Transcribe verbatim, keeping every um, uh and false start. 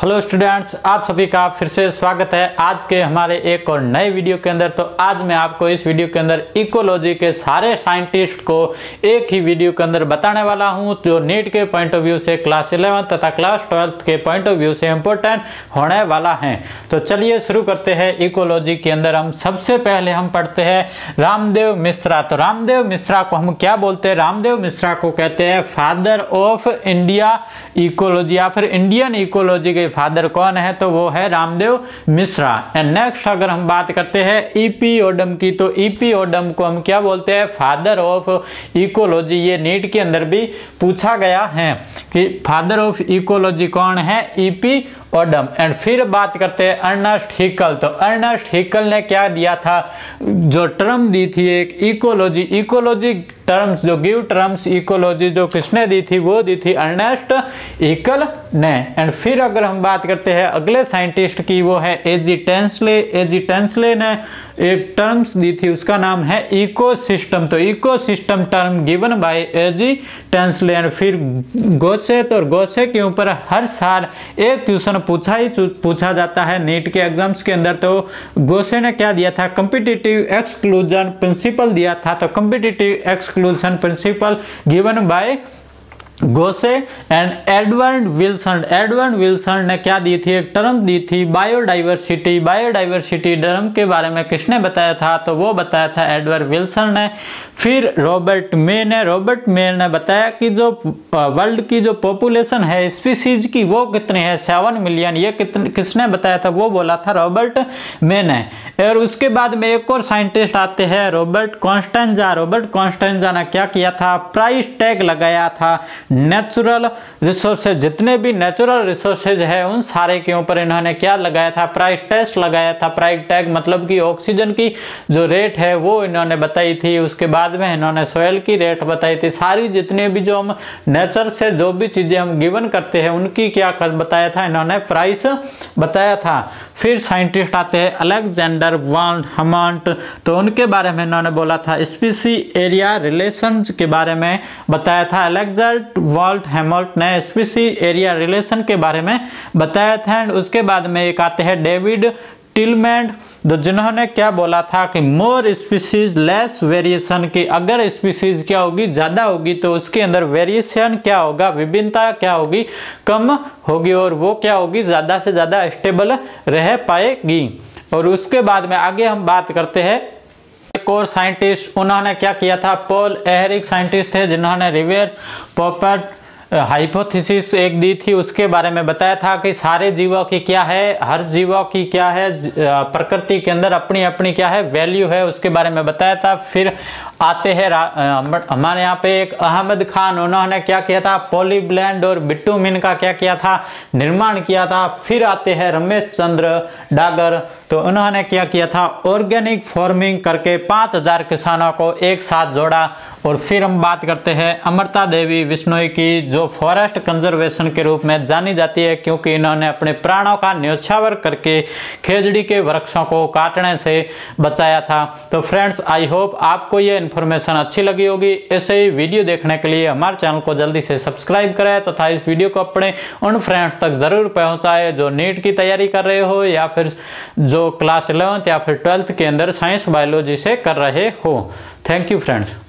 Hello students, आप सभी का फिर से स्वागत है आज के हमारे एक और नए वीडियो के अंदर। तो आज मैं आपको इस वीडियो के अंदर इकोलॉजी के सारे साइंटिस्ट को एक ही वीडियो के अंदर बताने वाला हूं, जो नीट के पॉइंट ऑफ व्यू से क्लास इलेवेंथ तथा क्लास ट्वेल्थ के पॉइंट ऑफ व्यू से इम्पोर्टेंट होने वाला है। तो चलिए शुरू करते हैं। इकोलॉजी के अंदर हम सबसे पहले हम पढ़ते हैं रामदेव मिश्रा। तो रामदेव मिश्रा को हम क्या बोलते हैं? रामदेव मिश्रा को कहते हैं फादर ऑफ इंडिया इकोलॉजी या फिर इंडियन इकोलॉजी के फादर कौन है? तो वो है रामदेव मिश्रा। एंड नेक्स्ट अगर हम बात करते हैं ईपी ओडम की, तो ईपी ओडम को हम क्या बोलते हैं? Father of ecology. ये नीट के अंदर भी पूछा गया है कि फादर ऑफ इकोलॉजी कौन है? EP Odum. एंड फिर बात करते हैं अर्नेस्ट हीकल। तो अर्नेस्ट हीकल ने क्या दिया था, जो टर्म दी थी एक इकोलॉजी, इकोलॉजी टर्म्स जो गिव टर्म्स इकोलॉजी जो किसने दी थी? वो दी थी अर्नेस्ट हीकल ने। एंड फिर अगर हम बात करते हैं अगले साइंटिस्ट की, वो है एजी टेंसले। एजी टेंसले ने एक टर्म्स दी थी, उसका नाम है इकोसिस्टम। तो ecosystem term given by AG Tansley. And फिर गौसे। तो गौसे के ऊपर हर साल एक क्वेश्चन पूछा ही पूछा जाता है नीट के एग्जाम्स के अंदर। तो गौसे ने क्या दिया था? कॉम्पिटिटिव एक्सक्लूजन प्रिंसिपल दिया था। तो competitive exclusion principle given by Gause. And Edward Wilson, Edward Wilson ने क्या दी थी? एक टर्म दी थी बायोडाइवर्सिटी। बायोडाइवर्सिटी टर्म के बारे में किसने बताया था? तो वो बताया था एडवर्ड विल्सन ने। फिर रॉबर्ट मे ने रॉबर्ट मे ने बताया कि जो वर्ल्ड की जो पॉपुलेशन है स्पीसीज की, वो कितनी है? Seven million. ये कितने किसने बताया था? वो बोला था रॉबर्ट मे ने। और उसके बाद में एक और साइंटिस्ट आते हैं रॉबर्ट कॉन्स्टाइंजा। रॉबर्ट कॉन्स्टाइंजा ने क्या किया था? प्राइस टैग लगाया था नेचुरल रिसोर्सेज, जितने भी नेचुरल रिसोर्सेज है उन सारे के ऊपर इन्होंने क्या लगाया था? प्राइस टैग लगाया था। प्राइस टैग मतलब कि ऑक्सीजन की जो रेट है वो इन्होंने बताई थी। उसके बाद में इन्होंने सोयल की रेट बताई थी। सारी जितने भी जो हम नेचर से जो भी चीजें हम गिवन करते हैं उनकी क्या कर बताया था? इन्होंने प्राइस बताया था। फिर साइंटिस्ट आते हैं अलेक्जेंडर वॉल्ड हैमवॉल्ड। तो उनके बारे में इन्होंने बोला था स्पीसी एरिया रिलेशंस के बारे में बताया था। अलेक्जेंडर वॉल्ड हैमवॉल्ड ने स्पीसी एरिया रिलेशन के बारे में बताया था। एंड उसके बाद में एक आते हैं डेविड टिलमैंड, जिन्होंने क्या बोला था कि मोर स्पीसीज लेस वेरिएशन की, अगर स्पीसीज क्या होगी? ज्यादा होगी तो उसके अंदर वेरिएशन क्या होगा? विभिन्नता क्या होगी? कम होगी। और वो क्या होगी? ज्यादा से ज्यादा स्टेबल रह पाएगी। और उसके बाद में आगे हम बात करते हैं एक और साइंटिस्ट, उन्होंने क्या किया था? पॉल एहरिक साइंटिस्ट थे, जिन्होंने रिवेर पॉपर्ट हाइपोथेसिस एक दी थी। उसके बारे में बताया था कि सारे जीवों की क्या है, हर जीवों की क्या है, प्रकृति के अंदर अपनी अपनी क्या है वैल्यू है, उसके बारे में बताया था। फिर आते हैं हमारे यहाँ पे एक अहमद खान, उन्होंने क्या किया था? पॉलीब्लैंड और बिटुमिन का क्या किया था? निर्माण किया था। फिर आते हैं रमेश चंद्र डागर, तो उन्होंने क्या किया था? ऑर्गेनिक फार्मिंग करके पाँच हजार किसानों को एक साथ जोड़ा। और फिर हम बात करते हैं अमृता देवी बिश्नोई की, जो फॉरेस्ट कंजर्वेशन के रूप में जानी जाती है, क्योंकि इन्होंने अपने प्राणों का न्योछावर करके खेजड़ी के वृक्षों को काटने से बचाया था। तो फ्रेंड्स, आई होप आपको ये इन्फॉर्मेशन अच्छी लगी होगी। ऐसे ही वीडियो देखने के लिए हमारे चैनल को जल्दी से सब्सक्राइब करें तथा तो इस वीडियो को अपने उन फ्रेंड्स तक जरूर पहुँचाए जो नीट की तैयारी कर रहे हो या फिर जो क्लास इलेवेंथ या फिर ट्वेल्थ के अंदर साइंस बायोलॉजी से कर रहे हो। Thank you friends.